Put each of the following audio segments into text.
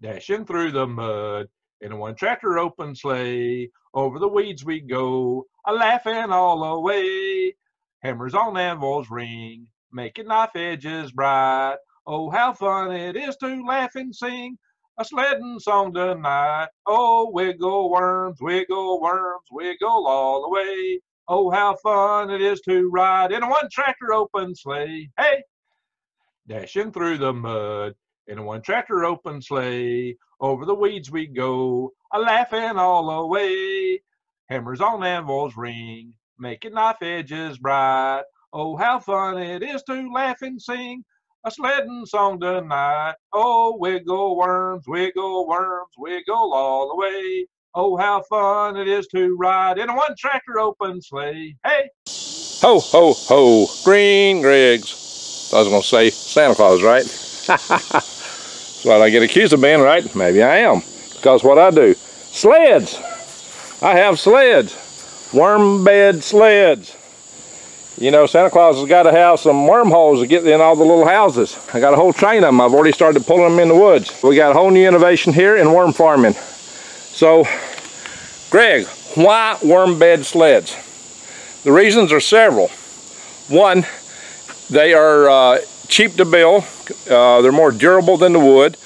dashing through the mud. In one tractor open sleigh, over the weeds we go, a-laughing all the way. Hammers on anvils ring, making knife edges bright. Oh, how fun it is to laugh and sing a sledding song tonight. Oh, wiggle worms, wiggle all the way. Oh, how fun it is to ride in a one-tractor open sleigh. Hey! Dashing through the mud, in one tractor open sleigh, over the weeds we go, a-laughing all the way. Hammers on anvils ring, making knife edges bright. Oh, how fun it is to laugh and sing a sledding song tonight. Oh, wiggle worms, wiggle all the way. Oh, how fun it is to ride in a one-tractor open sleigh. Hey! Ho, ho, ho, Green Greg's. I was going to say Santa Claus, right? Ha, ha, ha. So I get accused of being right. Maybe I am, because what I do, sleds. I have sleds, worm bed sleds. You know, Santa Claus has got to have some wormholes to get in all the little houses. I got a whole train of them. I've already started pulling them in the woods. We got a whole new innovation here in worm farming. So, Greg, why worm bed sleds? The reasons are several. One, they are cheap to build. They're more durable than the wood.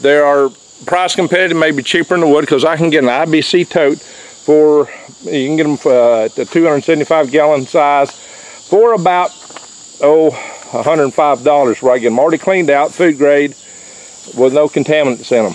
They are price competitive, maybe cheaper than the wood, because I can get an IBC tote for, you can get them at the 275 gallon size for about, oh, $105 where I get them already cleaned out, food grade, with no contaminants in them.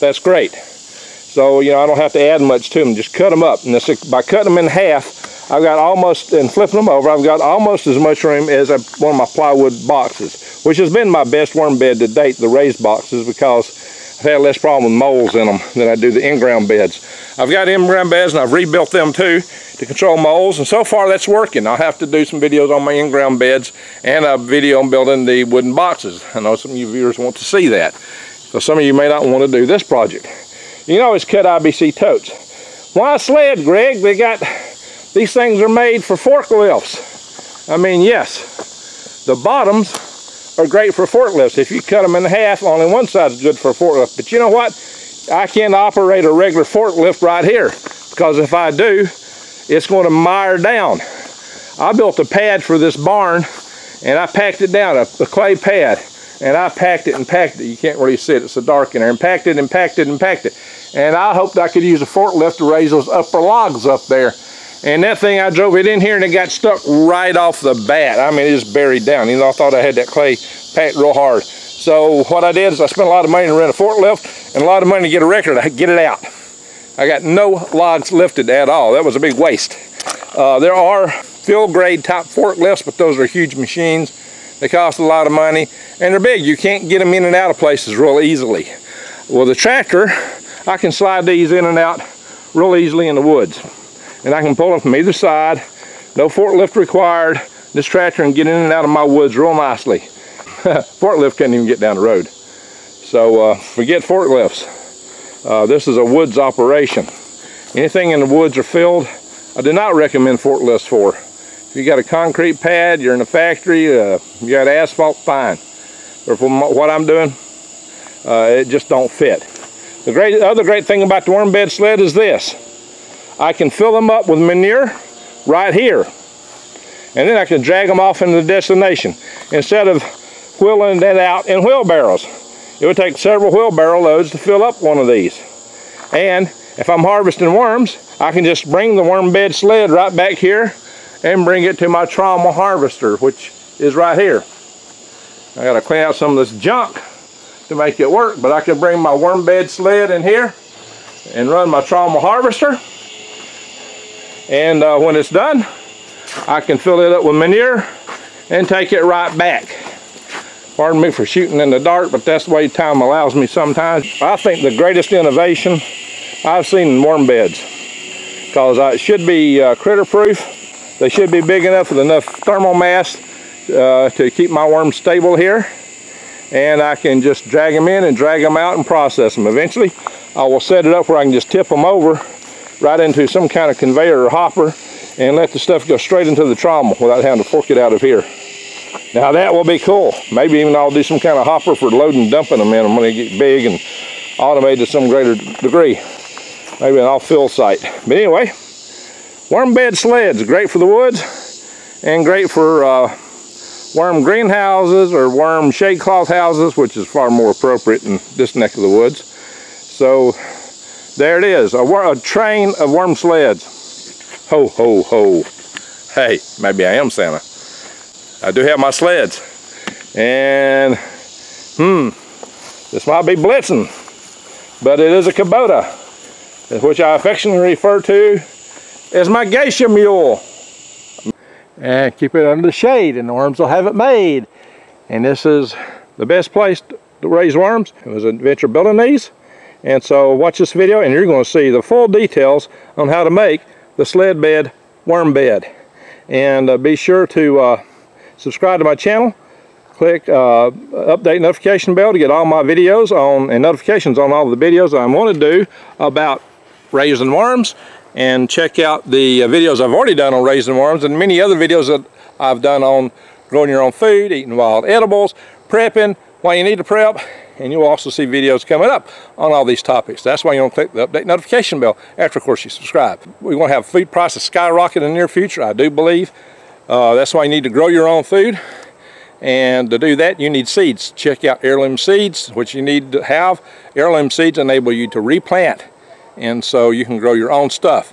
That's great. So, you know, I don't have to add much to them. Just cut them up. And this, by cutting them in half, I've got almost, and flipping them over, I've got almost as much room as one of my plywood boxes, which has been my best worm bed to date, the raised boxes, because I've had less problem with moles in them than I do the in-ground beds. I've got in-ground beds and I've rebuilt them too to control moles, and so far that's working. I'll have to do some videos on my in-ground beds and a video on building the wooden boxes. I know some of you viewers want to see that, so some of you may not want to do this project. You can always cut IBC totes. Why sled, Greg? They got, these things are made for forklifts. I mean, yes, the bottoms are great for forklifts. If you cut them in half, only one side is good for a forklift. But you know what? I can't operate a regular forklift right here, because if I do, it's going to mire down. I built a pad for this barn and I packed it down, a clay pad, and I packed it and packed it. You can't really see it, it's so dark in there. And packed it and packed it and packed it. And I hoped I could use a forklift to raise those upper logs up there. And that thing, I drove it in here and it got stuck right off the bat. I mean, it just buried down. You know, I thought I had that clay packed real hard. So what I did is I spent a lot of money to rent a forklift and a lot of money to get a record. I get it out. I got no logs lifted at all. That was a big waste. There are field grade type forklifts, but those are huge machines. They cost a lot of money and they're big. You can't get them in and out of places real easily. Well, the tractor, I can slide these in and out real easily in the woods. And I can pull them from either side, no forklift required, this tractor, and get in and out of my woods real nicely. Forklift can't even get down the road. So forget forklifts. This is a woods operation. Anything in the woods or field, I do not recommend forklifts for. If you got a concrete pad, you're in a factory, you got asphalt, fine. But from what I'm doing, it just don't fit. The other great thing about the worm bed sled is this. I can fill them up with manure right here, and then I can drag them off into the destination instead of wheeling that out in wheelbarrows. It would take several wheelbarrow loads to fill up one of these. And if I'm harvesting worms, I can just bring the worm bed sled right back here and bring it to my Trommel harvester, which is right here. I gotta clean out some of this junk to make it work, but I can bring my worm bed sled in here and run my Trommel harvester. And when it's done, I can fill it up with manure and take it right back. Pardon me for shooting in the dark, but that's the way time allows me sometimes. I think the greatest innovation I've seen in worm beds, because it should be critter proof. They should be big enough with enough thermal mass to keep my worms stable here. And I can just drag them in and drag them out and process them. Eventually, I will set it up where I can just tip them over right into some kind of conveyor or hopper and let the stuff go straight into the Trommel without having to fork it out of here. Now that will be cool. Maybe even I'll do some kind of hopper for loading and dumping them in when they get big and automate to some greater degree, maybe an off-field site. But anyway, worm bed sleds, great for the woods and great for worm greenhouses or worm shade cloth houses, which is far more appropriate in this neck of the woods. So there it is, a train of worm sleds. Ho, ho, ho. Hey, maybe I am Santa. I do have my sleds. And, this might be blitzing, but it is a Kubota, which I affectionately refer to as my geisha mule. And keep it under the shade, and the worms will have it made. And this is the best place to raise worms. It was an adventure building these. And so watch this video, and you're going to see the full details on how to make the sled bed worm bed. And be sure to subscribe to my channel. Click update notification bell to get all my videos on and notifications on all the videos I want to do about raising worms, and check out the videos I've already done on raising worms and many other videos that I've done on growing your own food, eating wild edibles, prepping, why you need to prep, and you'll also see videos coming up on all these topics. That's why you want to click the update notification bell after, of course, you subscribe. We're going to have food prices skyrocket in the near future, I do believe. That's why you need to grow your own food. And to do that, you need seeds. Check out heirloom seeds, which you need to have. Heirloom seeds enable you to replant, and so you can grow your own stuff.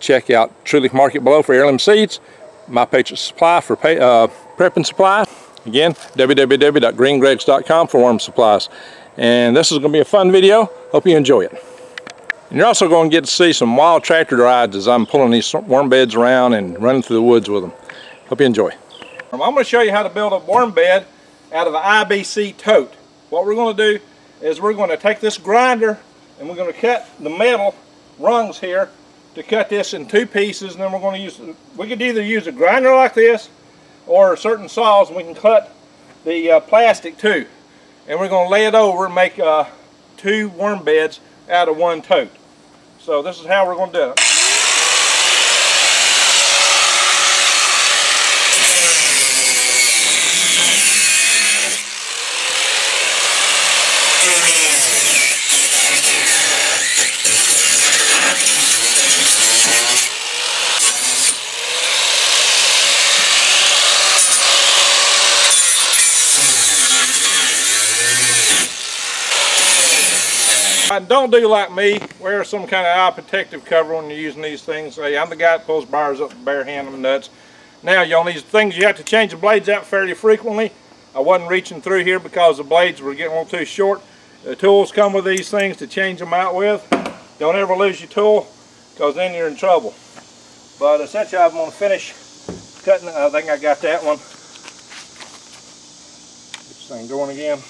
Check out True Leaf Market below for heirloom seeds. My Patriot Supply for prepping supplies. Again, www.greengregs.com for worm supplies. And this is going to be a fun video. Hope you enjoy it. And you're also going to get to see some wild tractor rides as I'm pulling these worm beds around and running through the woods with them. Hope you enjoy. I'm going to show you how to build a worm bed out of an IBC tote. What we're going to do is we're going to take this grinder and we're going to cut the metal rungs here to cut this in two pieces, and then we're going to use, we could either use a grinder like this or certain saws, and we can cut the plastic too. And we're going to lay it over and make two worm beds out of one tote. So this is how we're going to do it. Don't do like me, wear some kind of eye protective cover when you're using these things. Hey, I'm the guy that pulls buyers up with bare hand, I'm nuts. Now, on these things, you have to change the blades out fairly frequently. I wasn't reaching through here because the blades were getting a little too short. The tools come with these things to change them out with. Don't ever lose your tool, because then you're in trouble. But essentially, I'm going to finish cutting. I think I got that one. Get this thing going again.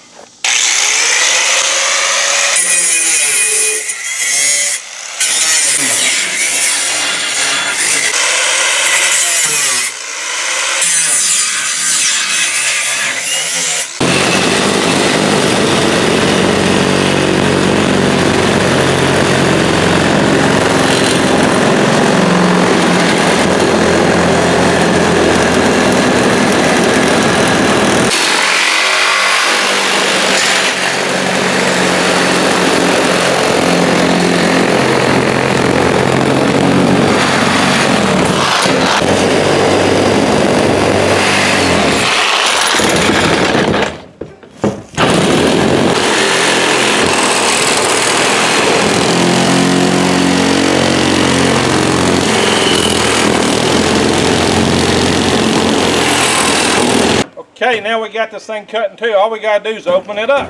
Okay, now we got this thing cut in two. All we gotta do is open it up.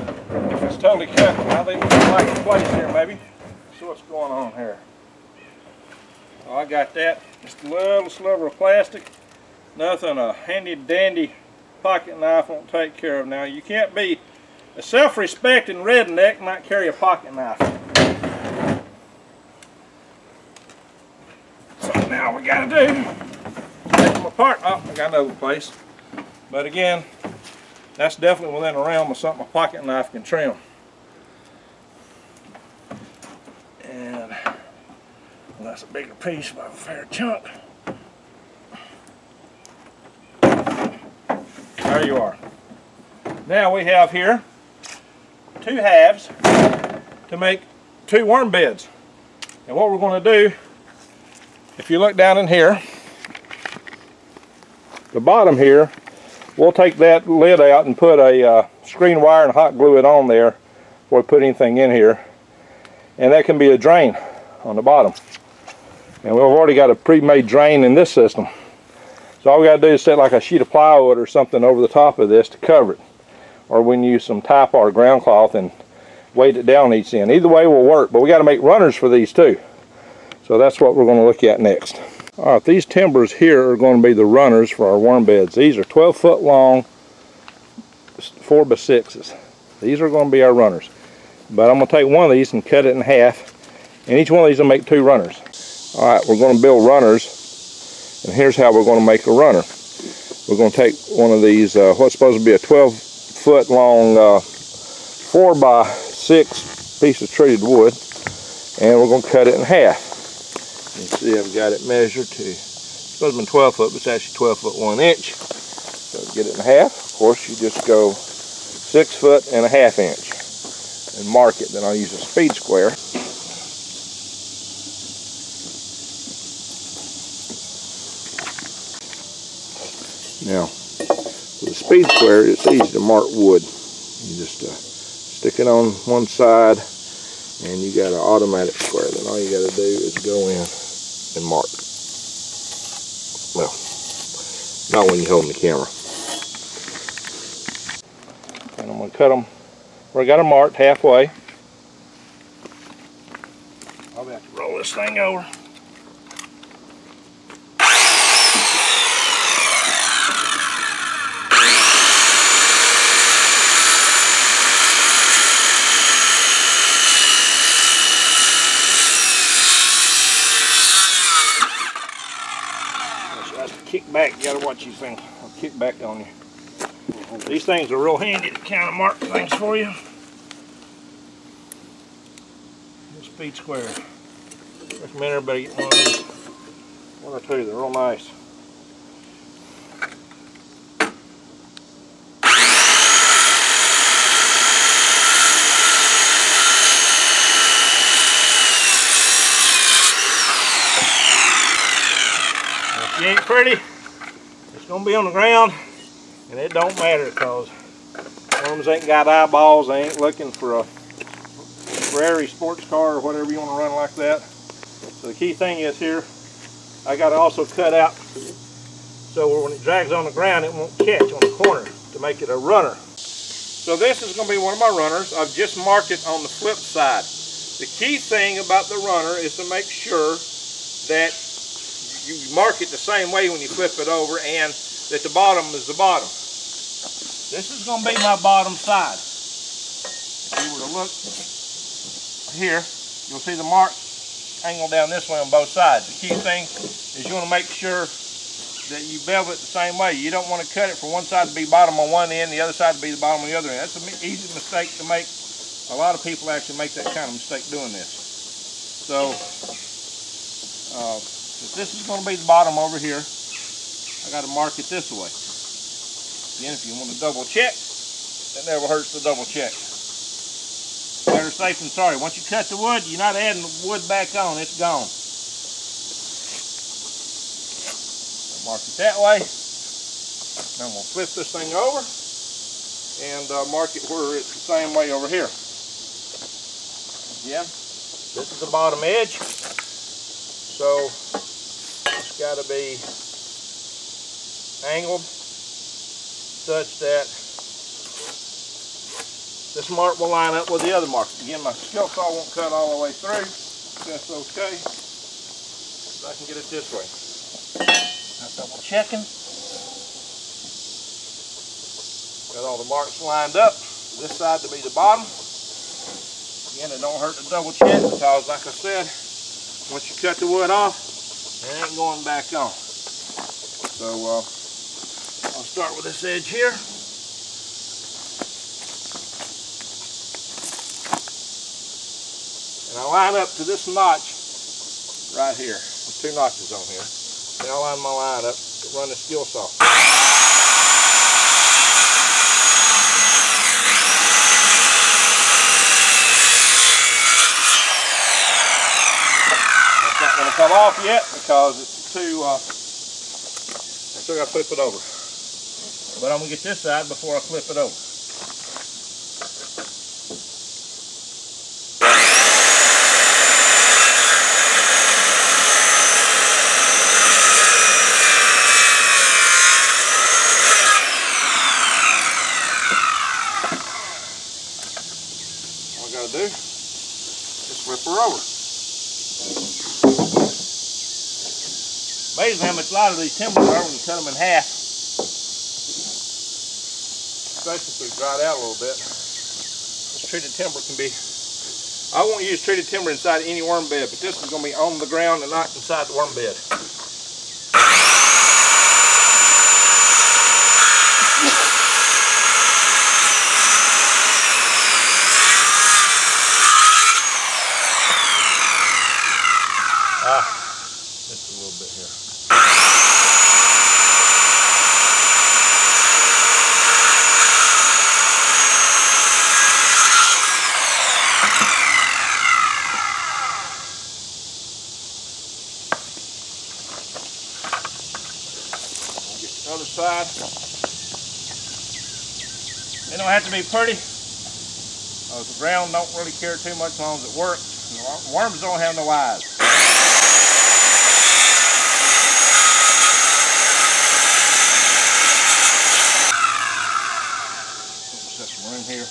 If it's totally cut, I think we can like the place here maybe. See what's going on here. Oh, I got that. Just a little sliver of plastic. Nothing a handy dandy pocket knife won't take care of. Now, you can't be a self-respecting redneck and not carry a pocket knife. So now we gotta do, take them apart. Oh, I got another place. But again, that's definitely within the realm of something a pocket knife can trim. And that's a bigger piece by a fair chunk. There you are. Now we have here two halves to make 2 worm beds. And what we're going to do, if you look down in here, the bottom here, we'll take that lid out and put a screen wire and hot glue it on there before we put anything in here. And that can be a drain on the bottom. And we've already got a pre-made drain in this system. So all we got to do is set like a sheet of plywood or something over the top of this to cover it. Or we can use some Typar ground cloth and weight it down each end. Either way will work, but we got to make runners for these too. So that's what we're going to look at next. All right, these timbers here are going to be the runners for our worm beds. These are 12-foot long 4x6s. These are going to be our runners. But I'm going to take one of these and cut it in half. And each one of these will make 2 runners. All right, we're going to build runners. And here's how we're going to make a runner. We're going to take one of these, what's supposed to be a 12-foot long 4x6 piece of treated wood. And we're going to cut it in half. You can see I've got it measured to, it's supposed to be 12 foot, but it's actually 12 foot 1 inch. So get it in half. Of course, you just go 6 foot and a half inch. And mark it, then I'll use a speed square. Now, with a speed square, it's easy to mark wood. You just stick it on one side, and you got an automatic square. Then all you got to do is go in and mark. Well, not when you're holding the camera. And I'm going to cut them. We got them marked halfway. I'll have to roll this thing over. That's the kick back. You gotta watch these things. I'll kick back on you. These things are real handy to kind of mark things for you. Speed square. Recommend everybody get one of these. 1 or 2, they're real nice. If you ain't pretty, it's going to be on the ground. And it don't matter, because worms ain't got eyeballs. They ain't looking for a Ferrari sports car or whatever you want to run like that. So the key thing is here, I got to also cut out so when it drags on the ground, it won't catch on the corner to make it a runner. So this is going to be one of my runners. I've just marked it on the flip side. The key thing about the runner is to make sure that you mark it the same way when you flip it over, and that the bottom is the bottom. This is going to be my bottom side. If you were to look here, you'll see the mark angle down this way on both sides. The key thing is you want to make sure that you bevel it the same way. You don't want to cut it for one side to be bottom on one end, the other side to be the bottom on the other end. That's an easy mistake to make. A lot of people actually make that kind of mistake doing this. So this is going to be the bottom over here. I got to mark it this way. Again, if you want to double check, it never hurts to double check. Better safe than sorry. Once you cut the wood, you're not adding the wood back on. It's gone. Mark it that way. Now I'm going to flip this thing over and mark it where it's the same way over here. Again, this is the bottom edge. So it's got to be angled such that this mark will line up with the other mark. Again, my skill saw won't cut all the way through. That's okay. So I can get it this way. Not double checking. Got all the marks lined up. This side to be the bottom. Again, it don't hurt to double check, because like I said, once you cut the wood off, it ain't going back on. So I'll start with this edge here. And I line up to this notch right here. There's 2 notches on here. Then I line my line up to run the skill saw. come off yet because it's too, I still got to flip it over. But I'm going to get this side before I flip it over. All I got to do is flip her over. Amazing how much lighter these timbers are when you cut them in half. Especially if they're dried out a little bit. This treated timber can be, I won't use treated timber inside any worm bed, but this is going to be on the ground and not inside the worm bed. Just a little bit here. Other side. They don't have to be pretty. The ground don't really care too much as long as it works. And worms don't have no eyes. Let's set some room here.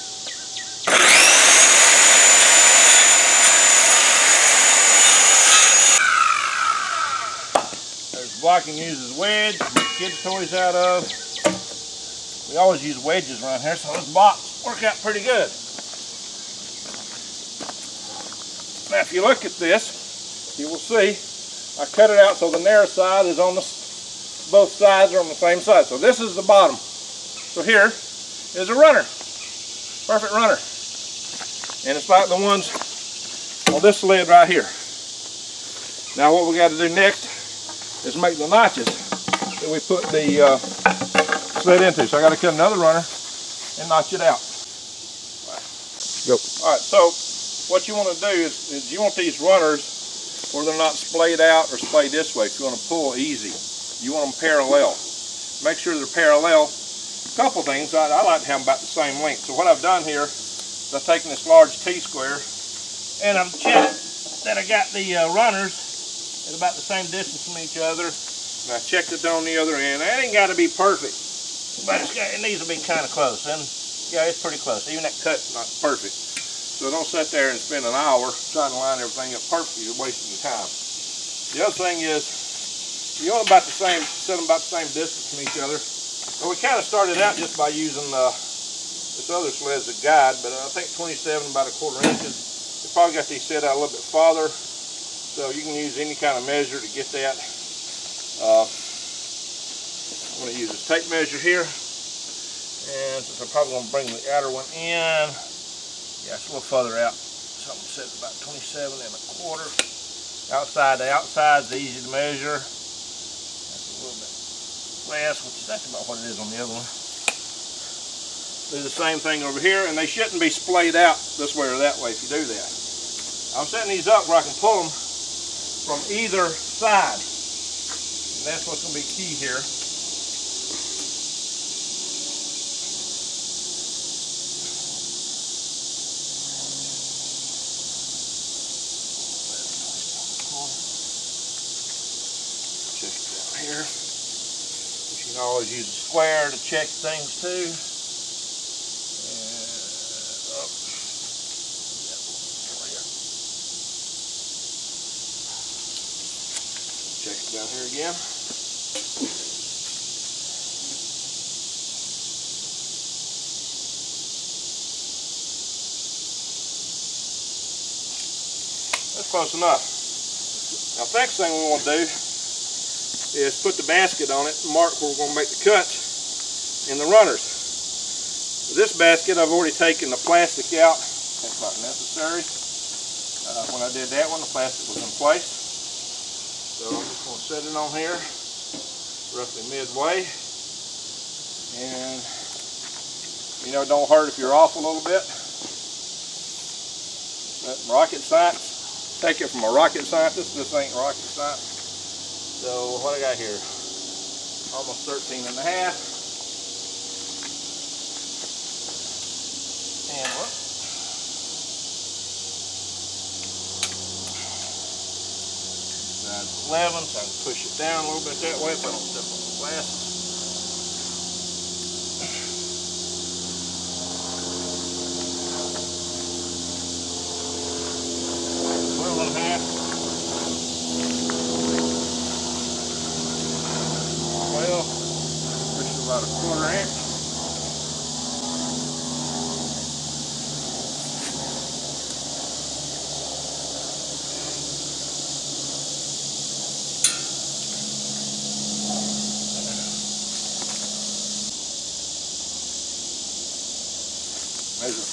There's blocking uses wedge. Get the toys out of. We always use wedges around here, so this box worked out pretty good. Now, if you look at this, you will see I cut it out so the narrow side is on the, both sides are on the same side. So this is the bottom. So here is a runner, perfect runner, and it's like the ones on this lid right here. Now, what we got to do next is make the notches that we put the sled into. So I got to cut another runner and notch it out. Go. All right, so what you want to do is you want these runners where they're not splayed out or splayed this way. If you want to pull easy, you want them parallel. Make sure they're parallel. A couple things, I like to have them about the same length. So what I've done here is I've taken this large T-square and I've checked that I got the runners at about the same distance from each other. And I checked it on the other end. That ain't got to be perfect, but it's got, it needs to be kind of close. And yeah, it's pretty close. Even that cut's not perfect. So don't sit there and spend an hour trying to line everything up perfectly. You're wasting your time. The other thing is, you want about the same, set them about the same distance from each other. Well, we kind of started out just by using this other sled as a guide, but I think 27 about a quarter inches. You probably got these set out a little bit farther, so you can use any kind of measure to get that. I'm going to use this tape measure here, and since I'm probably going to bring the outer one in, yeah, it's a little further out, so I'm going to set it about 27 and a quarter. Outside, the outside's easy to measure, that's a little bit less, which that's about what it is on the other one. Do the same thing over here, and they shouldn't be splayed out this way or that way if you do that. I'm setting these up where I can pull them from either side. That's what's going to be key here. Check it down here. You can always use a square to check things too. Check it down here again. That's close enough. Now, the next thing we want to do is put the basket on it and mark where we're going to make the cuts in the runners. With this basket, I've already taken the plastic out. That's not necessary. When I did that one, the plastic was in place. So I'm just going to set it on here, roughly midway, and you know, it don't hurt if you're off a little bit. That rocket science take it from a rocket scientist. This ain't rocket science. So what I got here, almost 13.5. And what? That's 11, so I can push it down a little bit that way if I don't step on the glasses.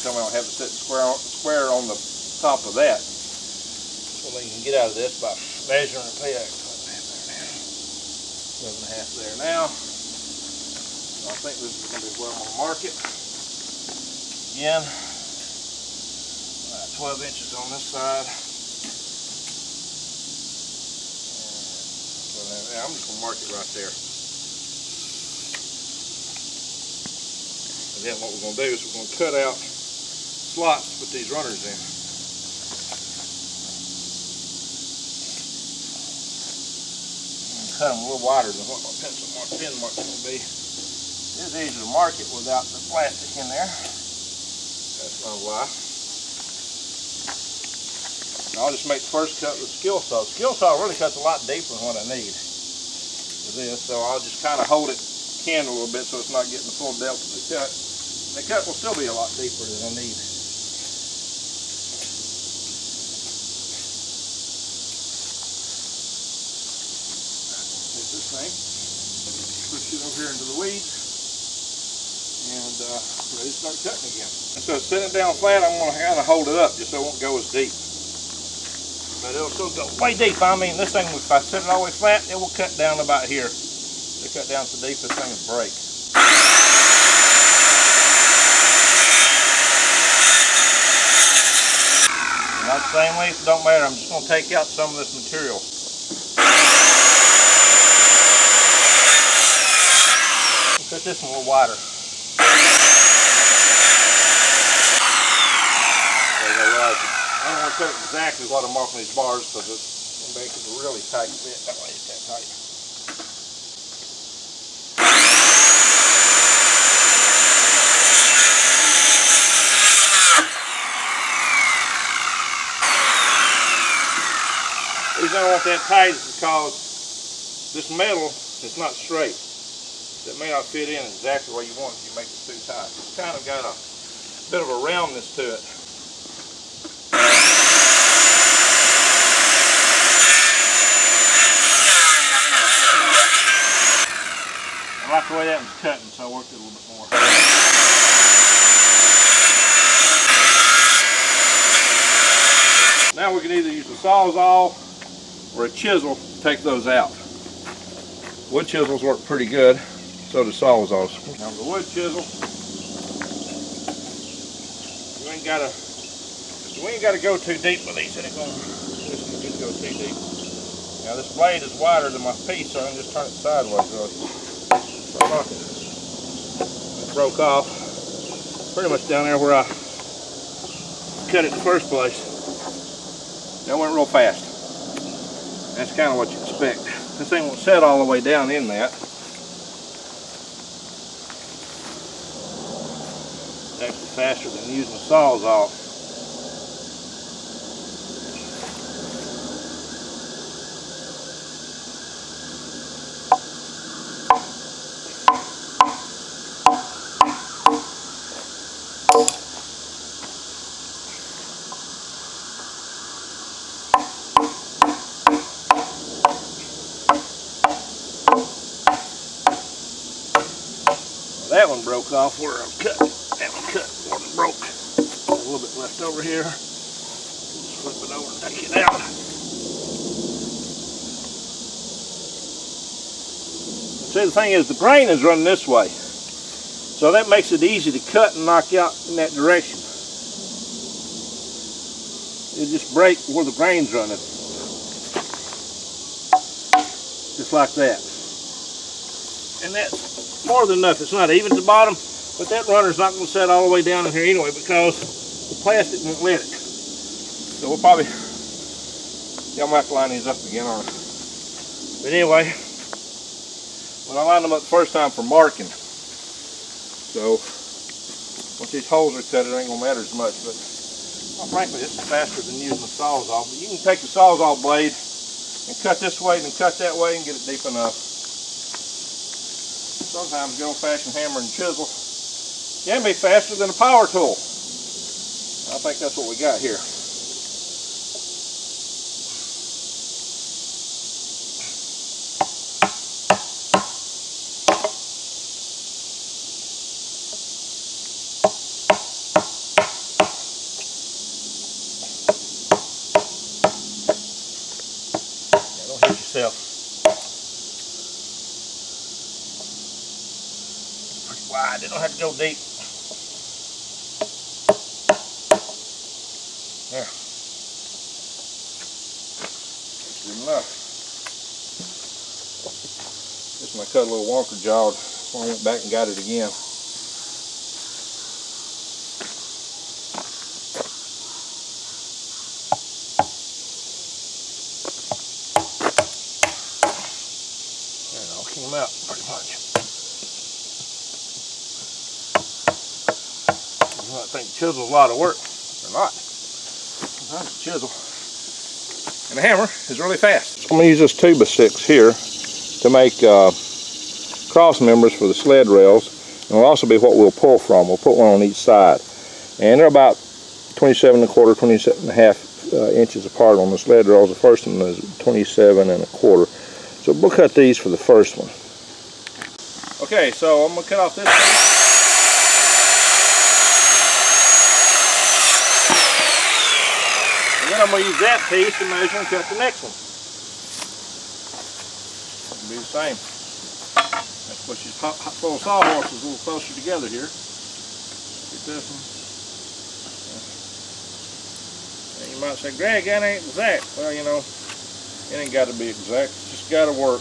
Tell me I don't have to set the square on the top of that. So they can get out of this by measuring the peg. 11.5 there now. So I think this is going to be where I'm going to mark it. Again, about 12 inches on this side. And I'm just going to mark it right there. And then what we're going to do is we're going to cut out slots to put these runners in. And cut them a little wider than what my pencil mark, pen marks will be. It's easier to mark it without the plastic in there. That's not why. And I'll just make the first cut with a skill saw. The skill saw really cuts a lot deeper than what I need for this, so I'll just kind of hold it canned a little bit so it's not getting the full depth of the cut. And the cut will still be a lot deeper than I need. Thing. Push it over here into the weeds and ready to start cutting again. And so set it down flat, I'm going to kind of hold it up just so it won't go as deep. But it'll still go way deep. I mean, this thing, if I set it all the way flat, it will cut down about here. If it cut down so deep, this thing will break. And not the same leaf, don't matter. I'm just going to take out some of this material. Cut this one a little wider. I don't want to cut exactly what I'm marking these bars because it's going to make it a really tight fit. That way it's that tight. The reason I don't want that tight is because this metal is not straight. That may not fit in exactly where you want if you make it too tight. It's kind of got a bit of a roundness to it. I like the way that was cutting, so I worked it a little bit more. Now we can either use a sawzall or a chisel to take those out. Wood chisels work pretty good. So the saws also. Now the wood chisel, we ain't gotta go too deep with these. It ain't gonna just go too deep. Now this blade is wider than my piece, so I can just turn it sideways. Really. It broke off pretty much down there where I cut it in the first place. That went real fast. That's kind of what you expect. This thing won't set all the way down in that. Faster than using the saws off. Well, that one broke off where I'm cutting. That one cut. Broke. A little bit left over here. Just flip it over and take it out. See, the thing is, the grain is running this way, so that makes it easy to cut and knock out in that direction. It'll just break where the grain's running. Just like that. And that's more than enough. It's not even at the bottom, but that runner's not going to set all the way down in here anyway because the plastic won't let it. So we'll probably, y'all might have to line these up again on it. But anyway, when I lined them up the first time for marking, so once these holes are cut, it ain't gonna matter as much. But well, frankly, it's faster than using the sawzall. But you can take the sawzall blade and cut this way and cut that way and get it deep enough. Sometimes good old-fashioned hammer and chisel can be faster than a power tool. I think that's what we got here. They don't have to go deep. There. That's good enough. This one I cut a little wonker jawed before I went back and got it again. There, it all came out pretty much. I think chisel's a lot of work, or not. Sometimes a chisel and a hammer is really fast. So I'm going to use this 2x6 here to make cross members for the sled rails, and will also be what we'll pull from. We'll put one on each side, and they're about 27 1/4, 27 1/2 inches apart on the sled rails. The first one is 27 1/4, so we'll cut these for the first one. Okay, so I'm going to cut off this one. I'm going to use that piece to measure and cut the next one. It'll be the same. That's what these little sawhorses a little closer together here. Get this one. And you might say, Greg, that ain't exact. Well, you know, it ain't got to be exact. It's just got to work.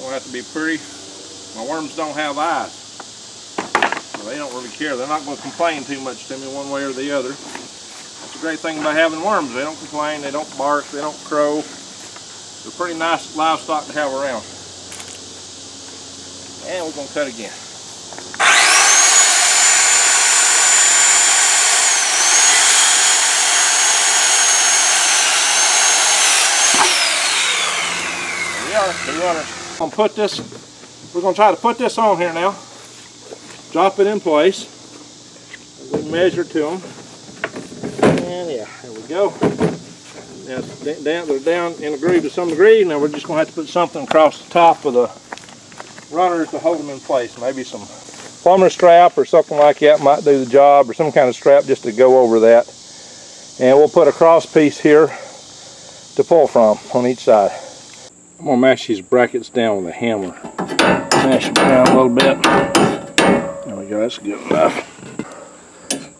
Don't have to be pretty. My worms don't have eyes, so they don't really care. They're not going to complain too much to me one way or the other. That's the great thing about having worms. They don't complain, they don't bark, they don't crow. They're pretty nice livestock to have around. And we're going to cut again. There we are, two runners. We're going to try to put this on here now. Drop it in place. We measure to them. Yeah, there we go. Now they're down in a groove to some degree. Now we're just going to have to put something across the top of the runners to hold them in place. Maybe some plumber strap or something like that might do the job, or some kind of strap just to go over that. And we'll put a cross piece here to pull from on each side. I'm going to mash these brackets down with a hammer. Mash them down a little bit. There we go, that's good enough.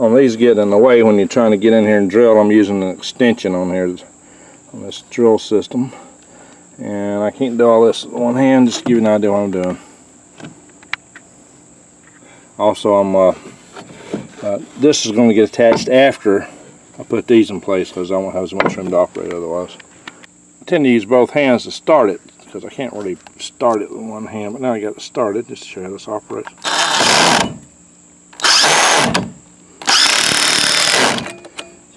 On these get in the way when you're trying to get in here and drill. I'm using an extension on here on this drill system, and I can't do all this with one hand. Just to give you an idea what I'm doing. Also, I'm this is going to get attached after I put these in place because I won't have as much room to operate otherwise. I tend to use both hands to start it because I can't really start it with one hand. But now I got it started. Just to show you how this operates.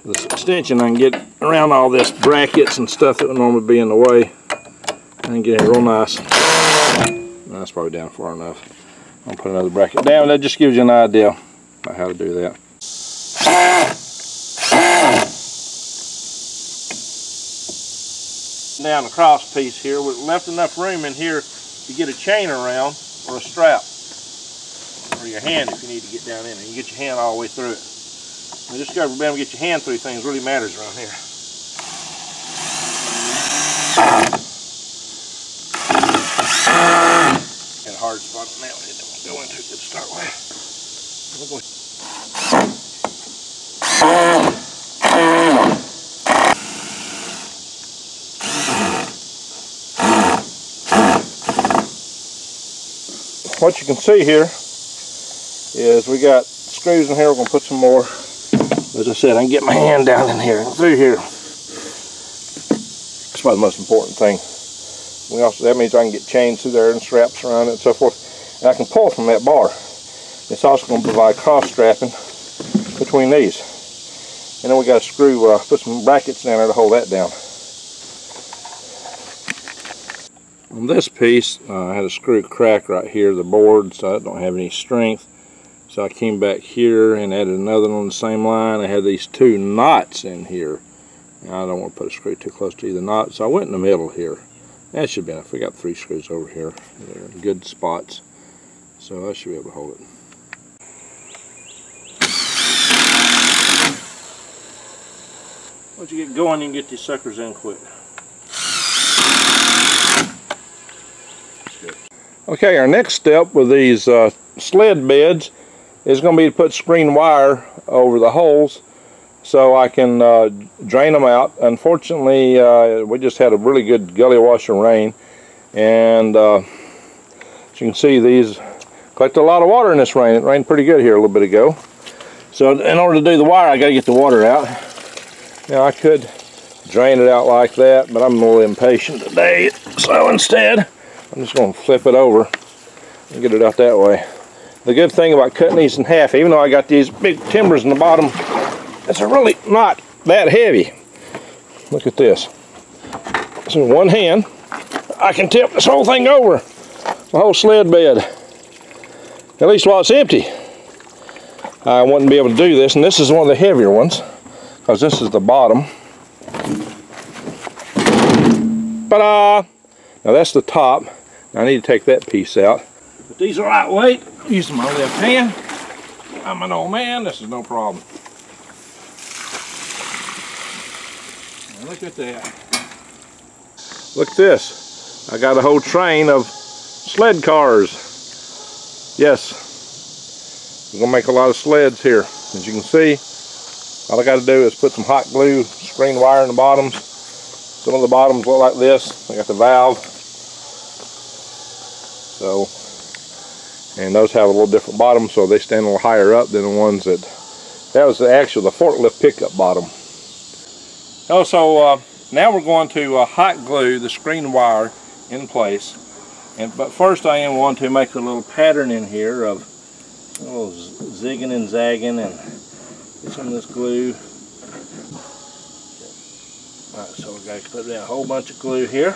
This extension, I can get around all this brackets and stuff that would normally be in the way. I can get it real nice. No, that's probably down far enough. I'll put another bracket down. That just gives you an idea about how to do that. Down the cross piece here, we left enough room in here to get a chain around or a strap, or your hand if you need to get down in there. You get your hand all the way through it. You just gotta remember to get your hand through things. Really matters around here. Got a hard spot on that one. It won't go into it to start with. what you can see here is we got screws in here. We're going to put some more. As I said, I can get my hand down in here and through here. That's about the most important thing. We also, that means I can get chains through there and straps around it and so forth. And I can pull from that bar. It's also going to provide cross strapping between these. And then we got a screw, put some brackets down there to hold that down. On this piece, I had a screw crack right here, the board, so I don't have any strength. So I came back here and added another one on the same line. I had these two knots in here. Now, I don't want to put a screw too close to either knot, so I went in the middle here. That should be enough. We got 3 screws over here. They're in good spots, so I should be able to hold it. Once you get going, you can get these suckers in quick. Okay, our next step with these sled beds is going to be to put screen wire over the holes so I can drain them out. Unfortunately, we just had a really good gully washer rain, and as you can see, these collect a lot of water in this rain. It rained pretty good here a little bit ago. So in order to do the wire, I got to get the water out. Now I could drain it out like that, but I'm a little impatient today, so instead I'm just going to flip it over and get it out that way. The good thing about cutting these in half, even though I got these big timbers in the bottom, it's really not that heavy. Look at this. So in one hand, I can tip this whole thing over, the whole sled bed, at least while it's empty. I wouldn't be able to do this, and this is one of the heavier ones, because this is the bottom. Ta-da! Now that's the top. Now I need to take that piece out. But these are lightweight. I'm using my left hand. I'm an old man. This is no problem. Now look at that. Look at this. I got a whole train of sled cars. Yes. We're going to make a lot of sleds here, as you can see. All I got to do is put some hot glue, screen wire in the bottoms. Some of the bottoms look like this. I got the valve. So, and those have a little different bottom, so they stand a little higher up than the ones that was the actual, the forklift pickup bottom. Also, now we're going to hot glue the screen wire in place. But first I am going to make a little pattern in here of a little zigging and zagging, and get some of this glue. Alright, so we got to put down a whole bunch of glue here.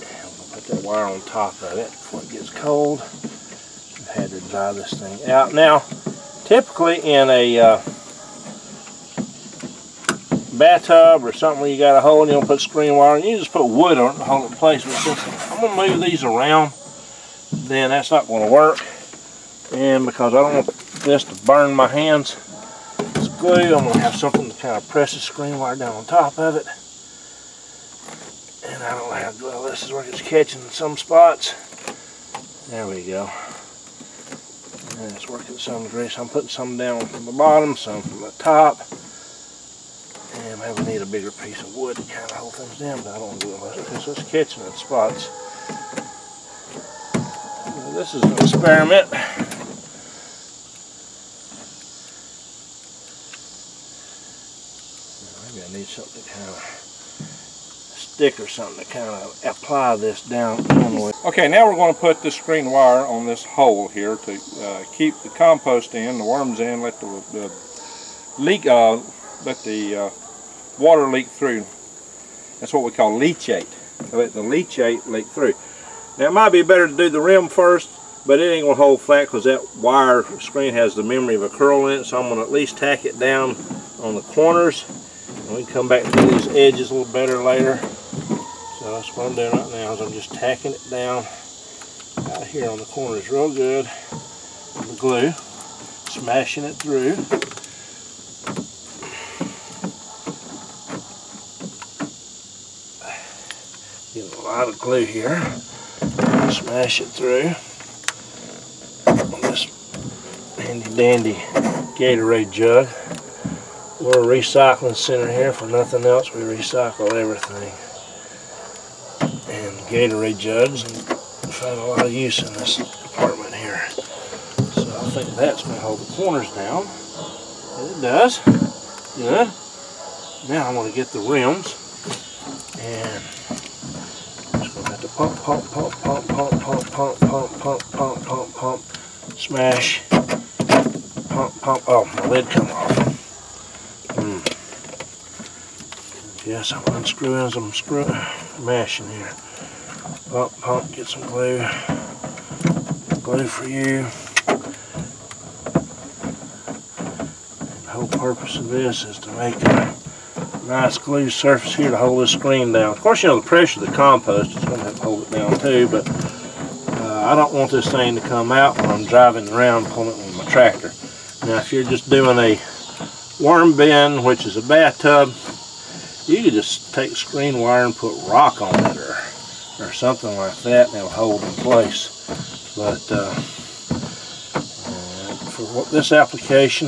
And we'll put that wire on top of it before it gets cold. I've had to dry this thing out. Now, typically in a bathtub or something where you got a hole and you don't put screen wire, and you just put wood on it to hold it in place. But since I'm going to move these around, then that's not going to work. And because I don't want this to burn my hands, it's glue, I'm going to have something to kind of press the screen wire down on top of it. And I don't have, well, this is where it's catching in some spots. There we go. And it's working to some degree, so I'm putting some down from the bottom, some from the top. And maybe we need a bigger piece of wood to kind of hold things down, but I don't want to do it unless it's catching in spots. Now, this is an experiment. Need something to kind of stick or something to kind of apply this down with. Okay, now we're going to put this screen wire on this hole here to keep the compost in, the worms in, let the water leak through. That's what we call leachate. Let the leachate leak through. Now it might be better to do the rim first, but it ain't going to hold flat because that wire screen has the memory of a curl in it, so I'm going to at least tack it down on the corners. And we can come back to these edges a little better later. So that's what I'm doing right now, is I'm just tacking it down out here on the corners real good with the glue, smashing it through. Getting a lot of glue here. Smash it through on this handy dandy Gatorade jug. We're a recycling center here. For nothing else, we recycle everything. And Gatorade jugs and found a lot of use in this apartment here. So I think that's going to hold the corners down. It does. Good. Now I'm going to get the rims and I'm just going to have to pump, pump, pump, pump, pump, pump, pump, pump, pump, pump, pump, pump, smash, pump, pump. Oh, my lid come off. Yes, I'm unscrewing some mashing here. Pump, pump, get some glue. Glue for you. And the whole purpose of this is to make a nice glue surface here to hold this screen down. Of course, you know the pressure of the compost is going to have to hold it down too, but I don't want this thing to come out when I'm driving around pulling it with my tractor. Now, if you're just doing a worm bin, which is a bathtub, you could just take screen wire and put rock on it or something like that, and it'll hold in place. But for what this application,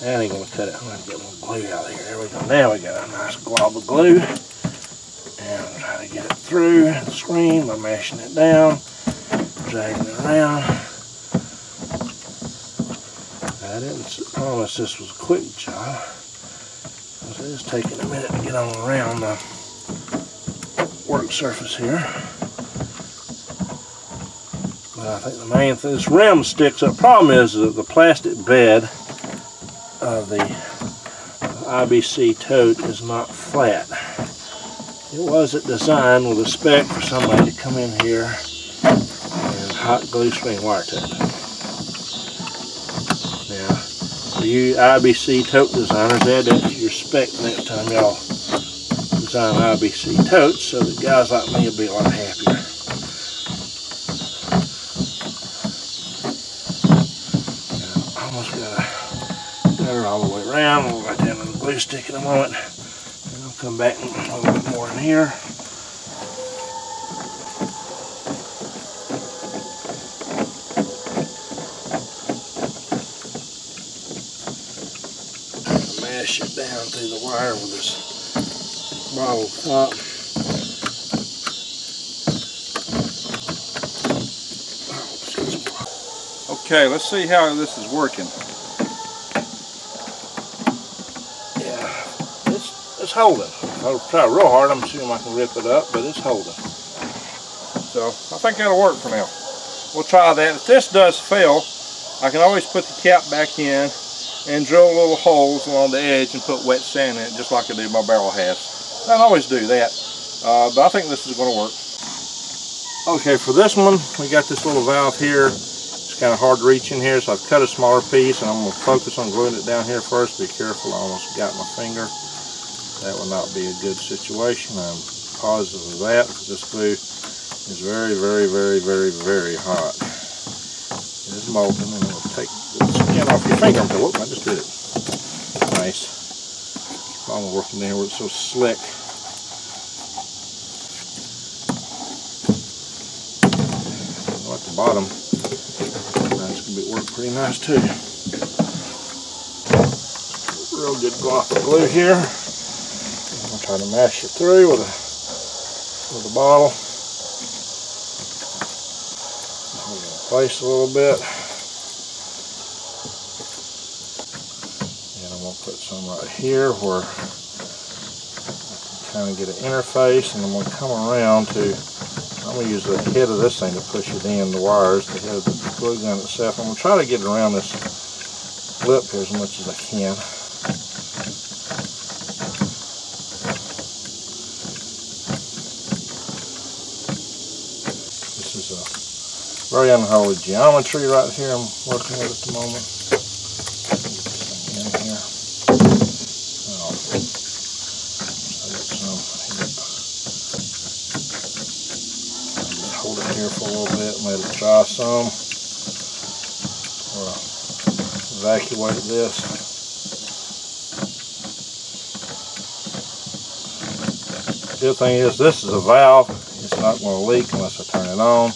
that ain't gonna cut it. I'm gonna get a little glue out of here. There we go. Now we got a nice glob of glue, and I'll try to get it through the screen by mashing it down, dragging it around. I didn't promise this was a quick job. It is taking a minute to get on around the work surface here. But I think the main thing, this rim sticks up. The problem is that the plastic bed of the IBC tote is not flat. It wasn't designed with a spec for somebody to come in here and hot glue screen wire to it. You IBC tote designers, add that to your spec next time y'all design IBC totes, so that guys like me will be a lot happier. Now, almost got a gutter all the way around. We'll go down on the glue stick in a moment, and I'll come back a little bit more in here. It down through the wire with this bottle top. Okay, let's see how this is working. Yeah, it's holding. I'll try real hard. I'm assuming I can rip it up, but it's holding. So I think that'll work for now. We'll try that. If this does fail, I can always put the cap back in and drill little holes along the edge and put wet sand in it, just like I do my barrel halves. I always do that, but I think this is going to work. Okay, for this one, we got this little valve here. It's kind of hard to reach in here, so I've cut a smaller piece, and I'm going to focus on gluing it down here first. Be careful, I almost got my finger. That will not be a good situation. I'm positive of that, because this glue is very, very, very, very, very hot. It is molten, and it will take skin off your finger. Whoop, I just did it. Nice. I'm working there where it's so slick. At the bottom, that's going to work pretty nice too. Real good block of glue here. I'm going to try to mash it through with a bottle. Hold it in place a little bit. Put some right here where I can kind of get an interface, and I'm going to come around to, I'm going to use the head of this thing to push it in, the wires, the head of the glue gun itself. I'm going to try to get around this lip here as much as I can. This is a very unholy geometry right here I'm working with at the moment. Try some, or evacuate this. The good thing is this is a valve, it's not going to leak unless I turn it on.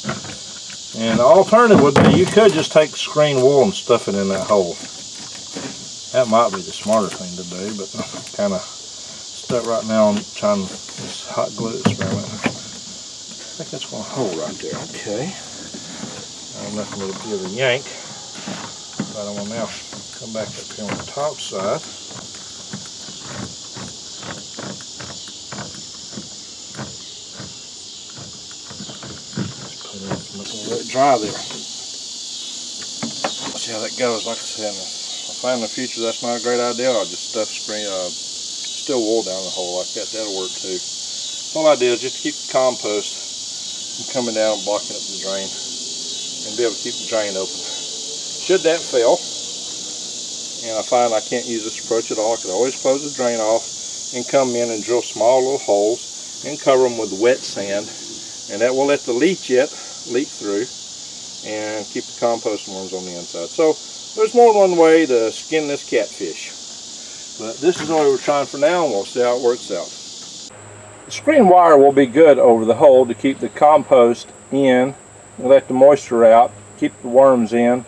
And the alternative would be you could just take screen wool and stuff it in that hole. That might be the smarter thing to do, but I'm kind of stuck right now on trying this hot glue experiment. think that's going to hold right there. Okay. I'm not going to give it a yank, but I'm going to now come back up here on the top side. Just put it up and let it dry there. See how that goes. Like I said, I find in the future that's not a great idea. I'll just stuff still wool down the hole like that. That'll work too. All I did is just to keep the compost from coming down and blocking up the drain and be able to keep the drain open. Should that fail, and I find I can't use this approach at all, I could always close the drain off and come in and drill small little holes and cover them with wet sand, and that will let the leach through and keep the compost worms on the inside. So there's more than one way to skin this catfish, but this is all we're trying for now, and we'll see how it works out. The screen wire will be good over the hole to keep the compost in and let the moisture out, keep the worms in,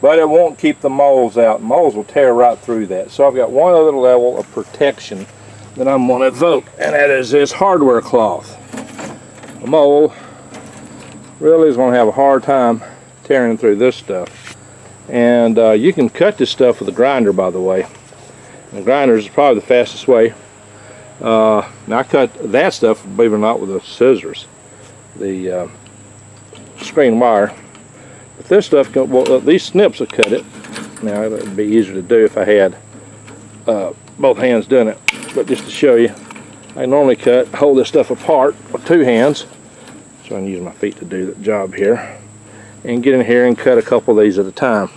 but it won't keep the moles out. Moles will tear right through that. So I've got one other level of protection that I'm going to evoke, and that is this hardware cloth. A mole really is going to have a hard time tearing through this stuff. And you can cut this stuff with a grinder, by the way. And the grinder is probably the fastest way. Now I cut that stuff, believe it or not, with the scissors, the screen wire. But this stuff, well, these snips will cut it. Now it would be easier to do if I had both hands doing it. But just to show you, I normally hold this stuff apart with two hands. So I can use my feet to do the job here. And get in here and cut a couple of these at a time.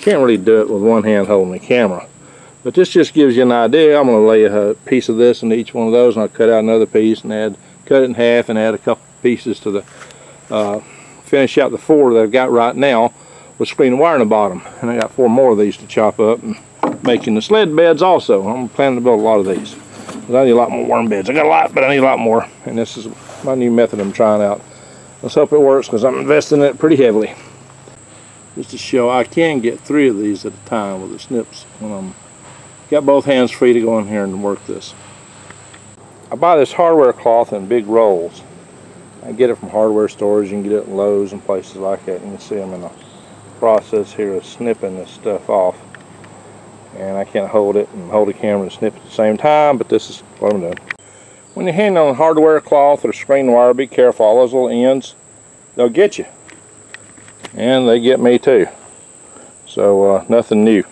Can't really do it with one hand holding the camera. But this just gives you an idea. I'm going to lay a piece of this into each one of those, and I'll cut out another piece and cut it in half and add a couple pieces to the finish out the four that I've got right now with screen wire in the bottom. And I got four more of these to chop up and making the sled beds also. I'm planning to build a lot of these. I need a lot more worm beds. I got a lot, but I need a lot more. And this is my new method I'm trying out. Let's hope it works, because I'm investing in it pretty heavily. Just to show, I can get three of these at a time with the snips when I'm got both hands free to go in here and work this. I buy this hardware cloth in big rolls. I get it from hardware stores. You can get it at Lowe's and places like that. You can see I'm in the process here of snipping this stuff off. And I can't hold it and hold the camera and snip at the same time, but this is what I'm doing. When you're handling hardware cloth or screen wire, be careful. All those little ends, they'll get you. And they get me too. So nothing new.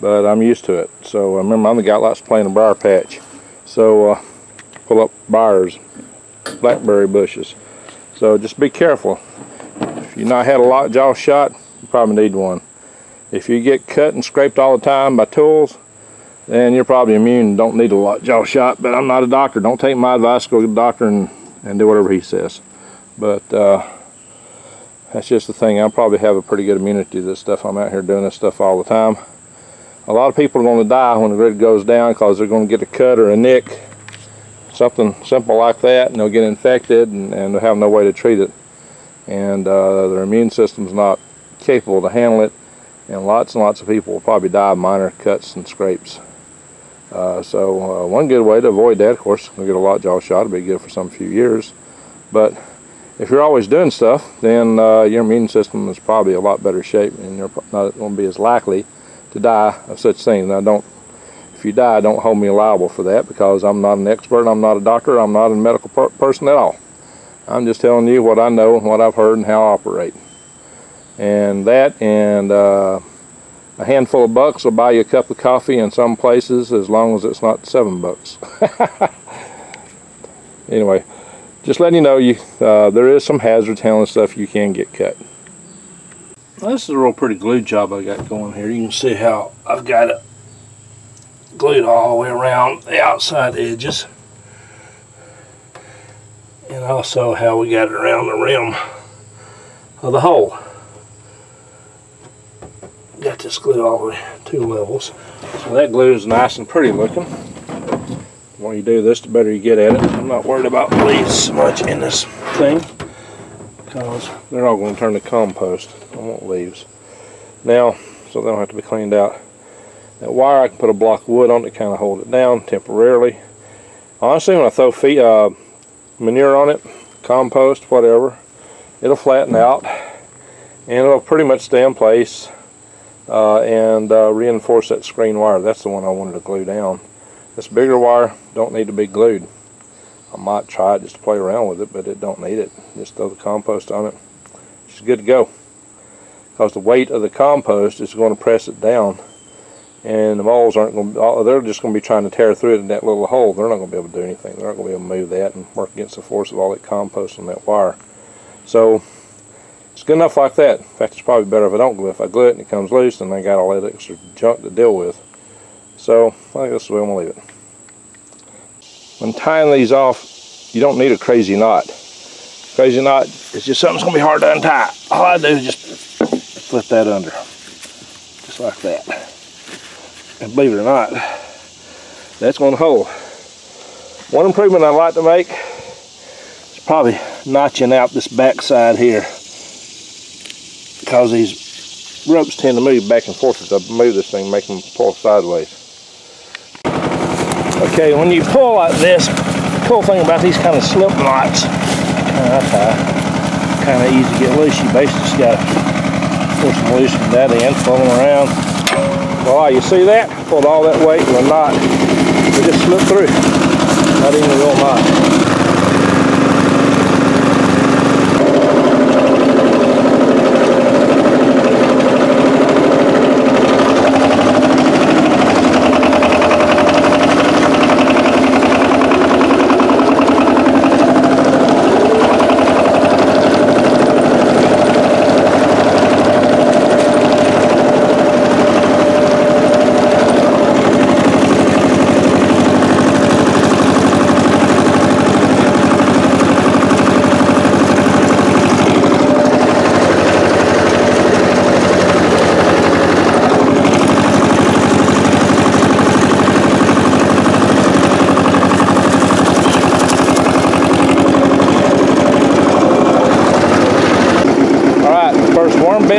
But I'm used to it. So remember, I'm the guy that likes playing a briar patch. So pull up briars, blackberry bushes. So just be careful. If you've not had a lot jaw shot, you probably need one. If you get cut and scraped all the time by tools, then you're probably immune and don't need a lot jaw shot. But I'm not a doctor. Don't take my advice. Go to the doctor and do whatever he says. But that's just the thing. I probably have a pretty good immunity to this stuff. I'm out here doing this stuff all the time. A lot of people are going to die when the grid goes down because they're going to get a cut or a nick, something simple like that, and they'll get infected and they'll have no way to treat it. And their immune system's not capable to handle it, and lots of people will probably die of minor cuts and scrapes. So one good way to avoid that, of course, we'll get a lot jaw shot, it'll be good for some few years. But if you're always doing stuff, then your immune system is probably a lot better shape and you're not going to be as likely to die of such things. Now don't, if you die, don't hold me liable for that, because I'm not an expert, I'm not a doctor, I'm not a medical person at all. I'm just telling you what I know and what I've heard and how I operate. And that and a handful of bucks will buy you a cup of coffee in some places, as long as it's not $7. Anyway, just letting you know there is some hazards handling stuff. You can get cut. This is a real pretty glue job I got going here. You can see how I've got it glued all the way around the outside edges, and also how we got it around the rim of the hole. Got this glue all the way two levels. So that glue is nice and pretty looking. The more you do this, the better you get at it. I'm not worried about leaves so much in this thing, because they're all going to turn to compost. I want leaves now, so they don't have to be cleaned out. That wire, I can put a block of wood on it, kind of hold it down temporarily. Honestly, when I throw manure on it, compost, whatever, it'll flatten out and it'll pretty much stay in place and reinforce that screen wire. That's the one I wanted to glue down. This bigger wire don't need to be glued. I might try it just to play around with it, but it don't need it. Just throw the compost on it. It's good to go, because the weight of the compost is going to press it down, and the moles aren't going to, they're just going to be trying to tear through it in that little hole. They're not going to be able to do anything. They're not going to be able to move that and work against the force of all that compost on that wire. So it's good enough like that. In fact, it's probably better if I don't glue it. If I glue it and it comes loose, then I got all that extra junk to deal with. So I think that's the way I'm going to leave it. When tying these off, you don't need a crazy knot. Crazy knot is just something that's going to be hard to untie. All I do is just flip that under, just like that. And believe it or not, that's going to hold. One improvement I'd like to make is probably notching out this back side here, because these ropes tend to move back and forth. As I move this thing, make them pull sideways. Okay, when you pull like this, the cool thing about these kind of slip knots, kind of easy to get loose. You basically just got to pull some loose from that end, pull them around. Voila, you see that? Pulled all that weight with a knot. It just slipped through. Not even a real knot.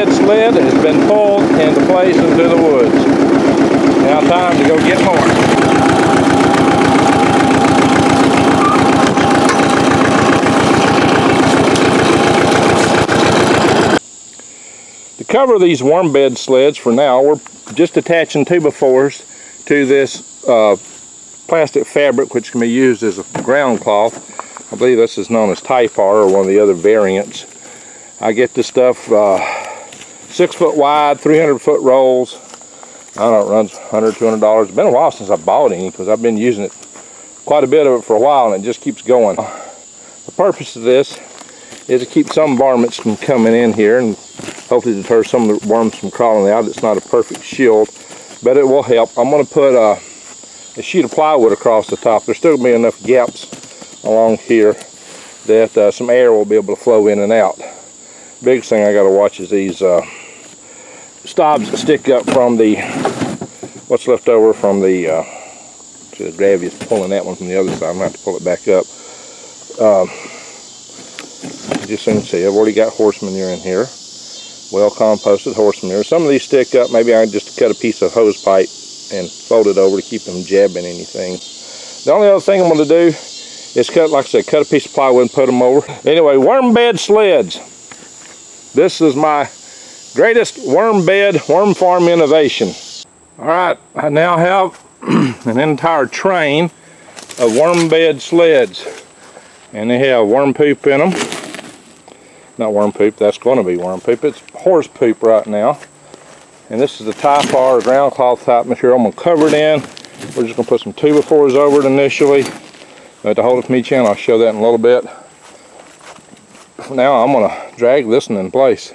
Sled has been pulled into place into the woods. Now time to go get more. To cover these worm bed sleds for now, we're just attaching 2x4s to this plastic fabric, which can be used as a ground cloth. I believe this is known as Typar, or one of the other variants. I get this stuff 6 foot wide, 300-foot rolls. I don't know, it runs $100, $200. It's been a while since I bought any, because I've been using it, quite a bit of it for a while, and it just keeps going. The purpose of this is to keep some varmints from coming in here and hopefully deter some of the worms from crawling out. It's not a perfect shield, but it will help. I'm going to put a sheet of plywood across the top. There's still going to be enough gaps along here that some air will be able to flow in and out. Biggest thing I got to watch is these stobs that stick up from the, what's left over from the, see, the gravity is pulling that one from the other side. I'm going to have to pull it back up. Just so you can see, I've already got horse manure in here. Well composted horse manure. Some of these stick up. Maybe I just cut a piece of hose pipe and fold it over to keep them jabbing anything. The only other thing I'm going to do is cut, like I said, cut a piece of plywood and put them over. Anyway, worm bed sleds. This is my greatest worm bed, worm farm innovation. All right, I now have an entire train of worm bed sleds. And they have worm poop in them. Not worm poop, that's going to be worm poop. It's horse poop right now. And this is the Typar ground cloth type material. I'm going to cover it in. We're just going to put some 2x4s over it initially. Now, to hold it from each end, I'll show that in a little bit. Now I'm going to drag this one in place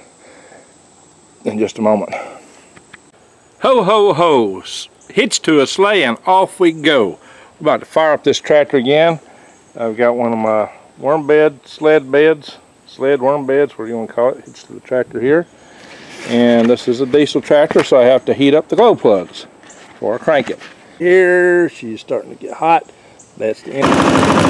in just a moment. Ho, ho, ho. Hitch to a sleigh and off we go. I'm about to fire up this tractor again. I've got one of my worm bed, sled beds, sled worm beds, whatever you want to call it, hitched to the tractor here. And this is a diesel tractor, so I have to heat up the glow plugs before I crank it. Here, she's starting to get hot. That's the end.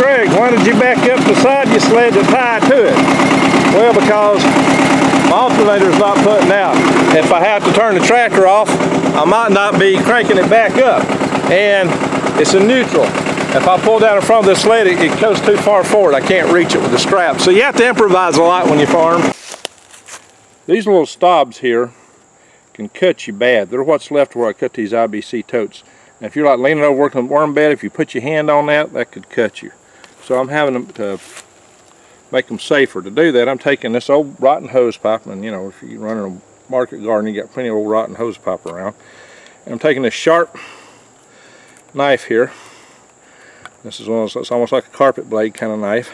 Greg, why did you back up beside your sled to tie to it? Well, because my alternator's not putting out. If I have to turn the tractor off, I might not be cranking it back up. And it's in neutral. If I pull down in front of the sled, it goes too far forward. I can't reach it with the strap. So you have to improvise a lot when you farm. These little stobs here can cut you bad. They're what's left where I cut these IBC totes. Now, if you're like leaning over working on the worm bed, if you put your hand on that, that could cut you. So I'm having them to make them safer. To do that, I'm taking this old rotten hose pipe, and you know, if you're running a market garden, you got plenty of old rotten hose pipe around. And I'm taking this sharp knife here. This is one of those, it's almost like a carpet blade kind of knife.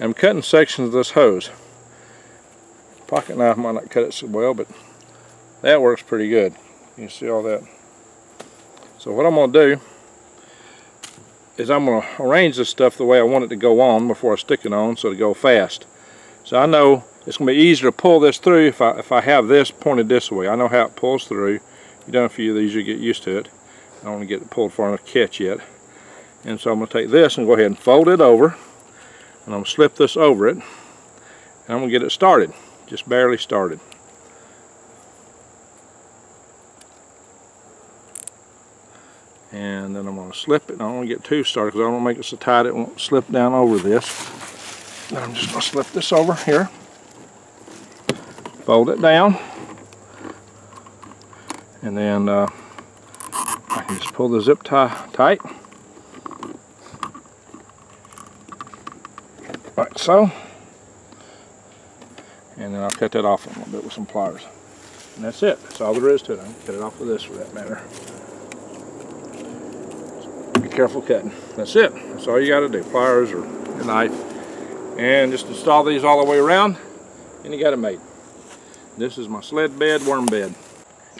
And I'm cutting sections of this hose. Pocket knife might not cut it so well, but that works pretty good. You see all that. So what I'm going to do is I'm going to arrange this stuff the way I want it to go on before I stick it on, so to go fast. So I know it's going to be easier to pull this through if I have this pointed this way. I know how it pulls through. You've done a few of these, you get used to it. I don't want to get it pulled far enough to catch yet. And so I'm going to take this and go ahead and fold it over, and I'm going to slip this over it, and I'm going to get it started, just barely started. And then I'm going to slip it. I don't want to get too started because I don't want to make it so tight it won't slip down over this. Then I'm just going to slip this over here, fold it down, and then I can just pull the zip tie tight. Like so, and then I'll cut that off a little bit with some pliers, and that's it. That's all there is to it. I can cut it off with this for that matter. So be careful cutting. That's it. That's all you got to do. Pliers or a knife, and just install these all the way around, and you got it made. This is my sled bed, worm bed.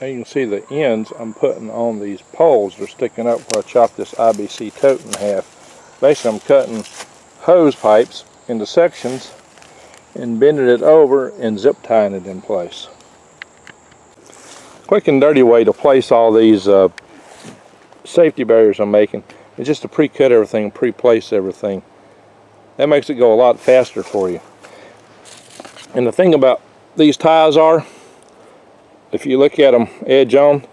Now you can see the ends I'm putting on these poles. They're sticking up where I chopped this IBC tote in half. Basically, I'm cutting hose pipes into sections and bending it over and zip tying it in place. Quick and dirty way to place all these safety barriers I'm making is just to pre-cut everything, pre-place everything. That makes it go a lot faster for you. And the thing about these ties are, if you look at them edge on,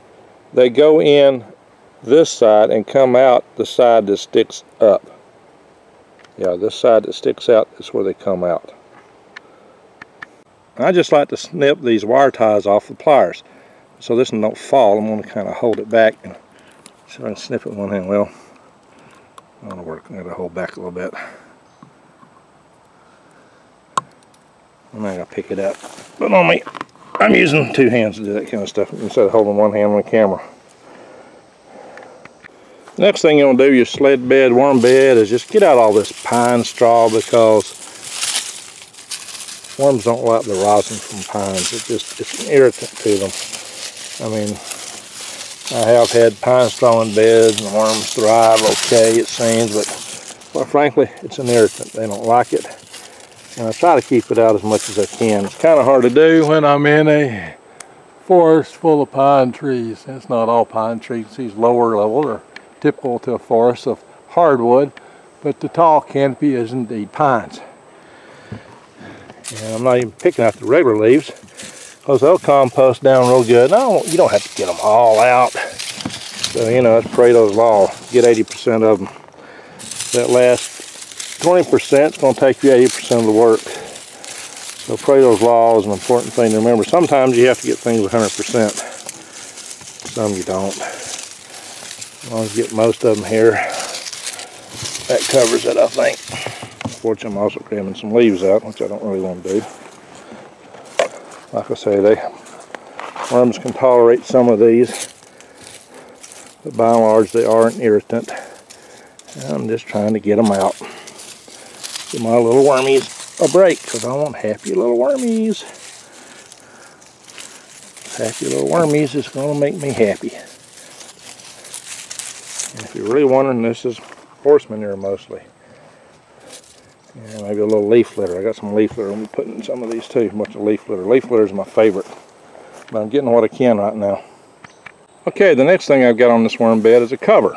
they go in this side and come out the side that sticks up. Yeah, this side that sticks out is where they come out. And I just like to snip these wire ties off the pliers so this one don't fall. I'm going to kind of hold it back and see if I can snip it with one hand. Well, I'm going to work. I'm going to hold back a little bit. I'm not going to pick it up. But on me, I'm using two hands to do that kind of stuff instead of holding one hand on the camera. Next thing you're going to do, your sled bed, worm bed, is just get out all this pine straw, because worms don't like the rosin from pines. It's an irritant to them. I mean, I have had pine straw in beds, and the worms thrive okay, it seems, but well, frankly, it's an irritant. They don't like it, and I try to keep it out as much as I can. It's kind of hard to do when I'm in a forest full of pine trees. It's not all pine trees. These lower level are typical to a forest of hardwood, but the tall canopy is indeed pines. And I'm not even picking out the regular leaves because they'll compost down real good. No, you don't have to get them all out. So, you know, it's Pareto's law. Get 80% of them. That last 20% is going to take you 80% of the work. So Pareto's law is an important thing to remember. Sometimes you have to get things 100%. Some you don't. I'll get most of them here. That covers it, I think. Unfortunately, I'm also cramming some leaves out, which I don't really want to do. Like I say, worms can tolerate some of these, but by and large, they are an irritant. And I'm just trying to get them out. Give my little wormies a break, because I want happy little wormies. Happy little wormies is going to make me happy. And if you're really wondering, this is horse manure mostly. And maybe a little leaf litter. I got some leaf litter. I'm putting some of these too, much of leaf litter. Leaf litter is my favorite. But I'm getting what I can right now. Okay, the next thing I've got on this worm bed is a cover.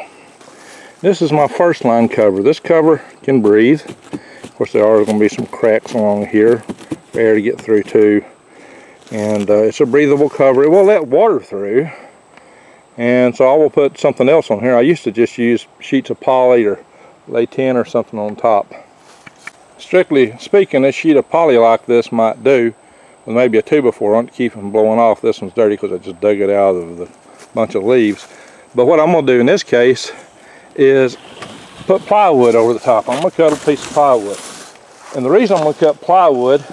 This is my first line cover. This cover can breathe. Of course, there are going to be some cracks along here for air to get through to. And it's a breathable cover. It will let water through. And so I will put something else on here. I used to just use sheets of poly or LaTeX or something on top. Strictly speaking, a sheet of poly like this might do, with maybe a 2x4 on it to keep it from blowing off. This one's dirty because I just dug it out of the bunch of leaves. But what I'm going to do in this case is put plywood over the top. I'm going to cut a piece of plywood. And the reason I'm going to cut plywood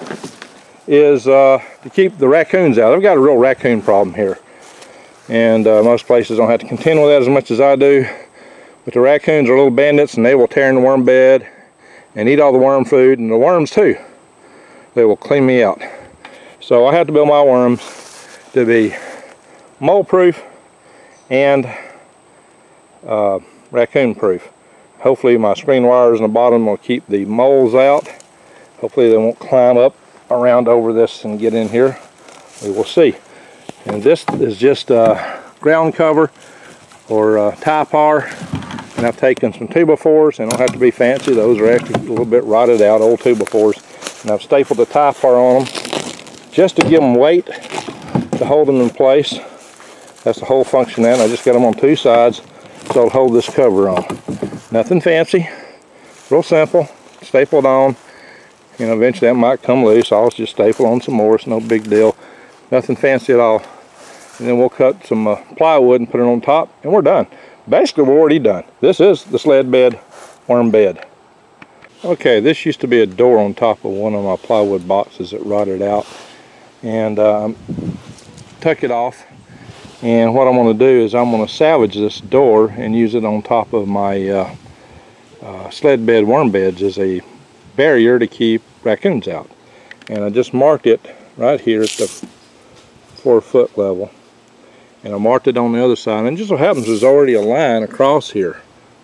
is to keep the raccoons out. I've got a real raccoon problem here. And most places don't have to contend with that as much as I do, but the raccoons are little bandits, and they will tear in the worm bed and eat all the worm food, and the worms too. They will clean me out. So I have to build my worms to be mold proof and raccoon proof. Hopefully my screen wires in the bottom will keep the moles out. Hopefully they won't climb up around over this and get in here. We will see. And this is just ground cover or Typar, and I've taken some 2x4s, and don't have to be fancy. Those are actually a little bit rotted out, old 2x4s, and I've stapled the Typar on them just to give them weight to hold them in place. That's the whole function of that. I just got them on two sides so it'll hold this cover on. Nothing fancy, real simple, stapled on. You know, eventually that might come loose. I'll just staple on some more. It's no big deal. Nothing fancy at all. And then we'll cut some plywood and put it on top, and we're done. Basically, we're already done. This is the sled bed, worm bed. Okay, this used to be a door on top of one of my plywood boxes that rotted out, and took it off. And what I'm going to do is I'm going to salvage this door and use it on top of my sled bed, worm beds as a barrier to keep raccoons out. And I just marked it right here at the 4 foot level, and I marked it on the other side. And just so happens there's already a line across here.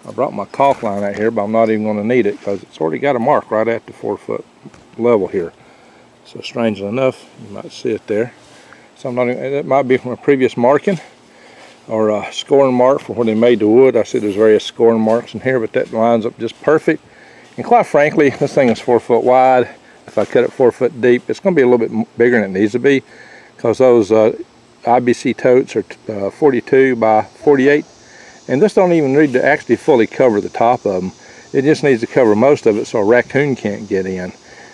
I brought my caulk line out here, but I'm not even going to need it because it's already got a mark right at the 4 foot level here. So strangely enough, you might see it there. So I'm not even, that might be from a previous marking or a scoring mark for when they made the wood. I said there's various scoring marks in here, but that lines up just perfect. And quite frankly, this thing is 4 foot wide. If I cut it 4 foot deep, it's going to be a little bit bigger than it needs to be, because those IBC totes are 42 by 48, and this don't even need to actually fully cover the top of them. It just needs to cover most of it so a raccoon can't get in,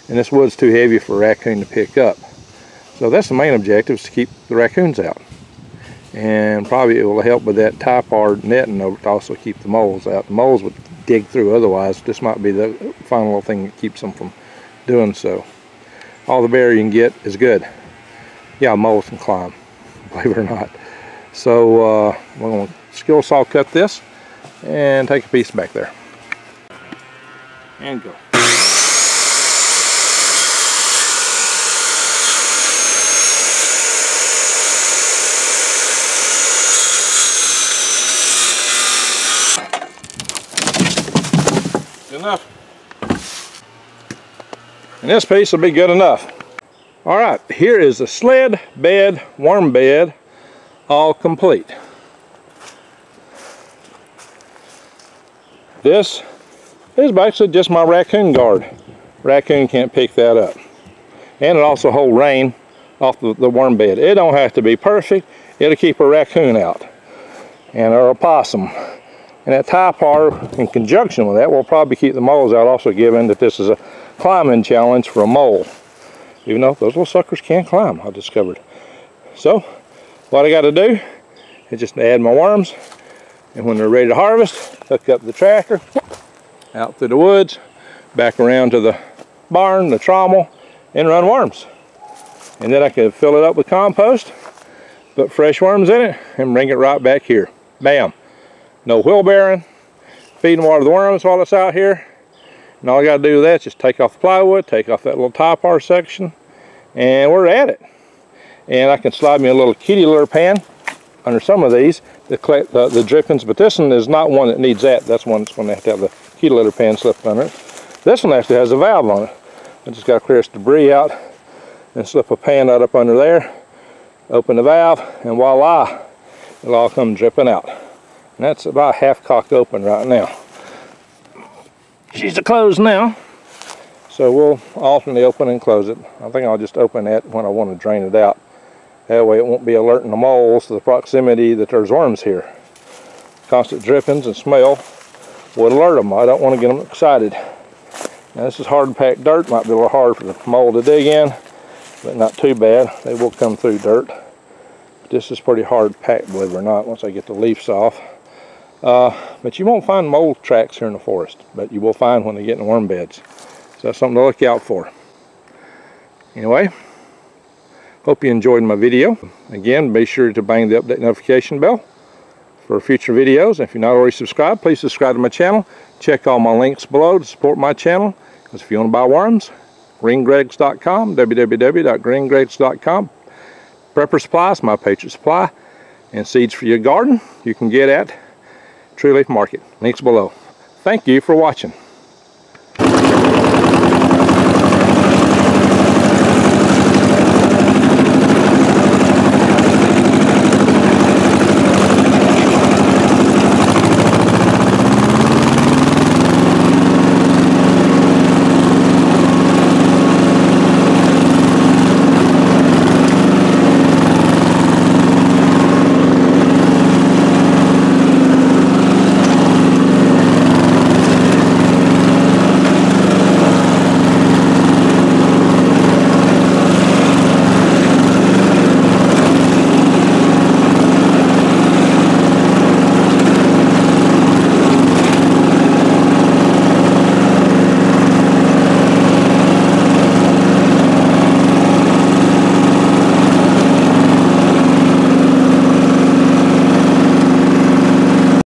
and this wood's too heavy for a raccoon to pick up. So that's the main objective, is to keep the raccoons out, and probably it will help with that Typar netting over to also keep the moles out. The moles would dig through otherwise. This might be the final little thing that keeps them from doing so. All the barrier you can get is good. Yeah, moles can climb, believe it or not. So we're going to skill saw cut this and take a piece back there. And go. Good enough. And this piece will be good enough. All right, here is the sled bed, worm bed, all complete. This is basically just my raccoon guard. Raccoon can't pick that up. And it also holds rain off the worm bed. It don't have to be perfect. It'll keep a raccoon out, and or a possum. And that Typar, in conjunction with that, will probably keep the moles out, also given that this is a climbing challenge for a mole. Even though those little suckers can climb, I discovered. So, what I got to do is just add my worms, and when they're ready to harvest, hook up the tractor, out through the woods, back around to the barn, the trommel, and run worms. And then I can fill it up with compost, put fresh worms in it, and bring it right back here. Bam! No wheelbarrowing, feed and water the worms while it's out here. And all I got to do with that is just take off the plywood, take off that little Typar section, and we're at it. And I can slide me a little kitty litter pan under some of these to collect the drippings, but this one is not one that needs that. That's one that's going to have the kitty litter pan slipped under it. This one actually has a valve on it. I just got to clear this debris out and slip a pan right up under there, open the valve, and voila, it'll all come dripping out. And that's about half cock open right now. She's a close now, so we'll alternately open and close it. I think I'll just open that when I want to drain it out. That way it won't be alerting the moles to the proximity that there's worms here. Constant drippings and smell would alert them. I don't want to get them excited. Now this is hard-packed dirt. Might be a little hard for the mole to dig in, but not too bad. They will come through dirt. But this is pretty hard-packed, believe it or not, once I get the leaves off. But you won't find mole tracks here in the forest, but you will find when they get in the worm beds. So that's something to look out for. Anyway, hope you enjoyed my video. Again, be sure to bang the update notification bell for future videos. If you're not already subscribed, please subscribe to my channel. Check all my links below to support my channel. Because if you want to buy worms, GreenGregs.com, www.GreenGregs.com. Prepper supplies, My Patriot Supply, and seeds for your garden you can get at True Leaf Market. Links below. Thank you for watching.